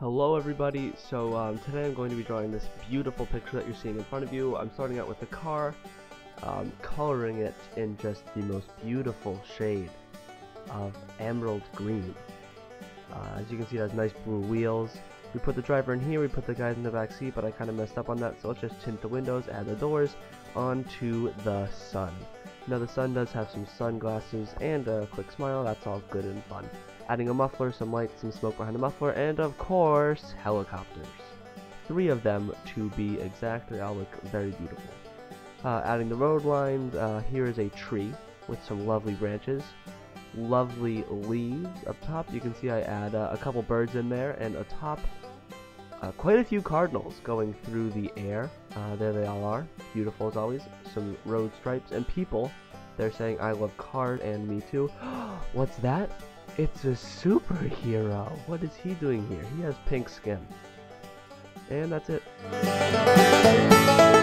Hello everybody, so today I'm going to be drawing this beautiful picture that you're seeing in front of you. I'm starting out with the car, coloring it in just the most beautiful shade of emerald green. As you can see, it has nice blue wheels. We put the driver in here, we put the guys in the back seat, but I kind of messed up on that, so let's just tint the windows, add the doors, onto the sun. Now the sun does have some sunglasses and a quick smile, that's all good and fun. Adding a muffler, some lights, some smoke behind the muffler, and of course, helicopters. 3 of them to be exact, they all look very beautiful. Adding the road lines, here is a tree with some lovely branches, lovely leaves up top. You can see I add a couple birds in there, and atop quite a few cardinals going through the air. There they all are, beautiful as always. Some road stripes, and people, they're saying I love cars and me too. What's that? It's a superhero. What is he doing here? He has pink skin. And that's it.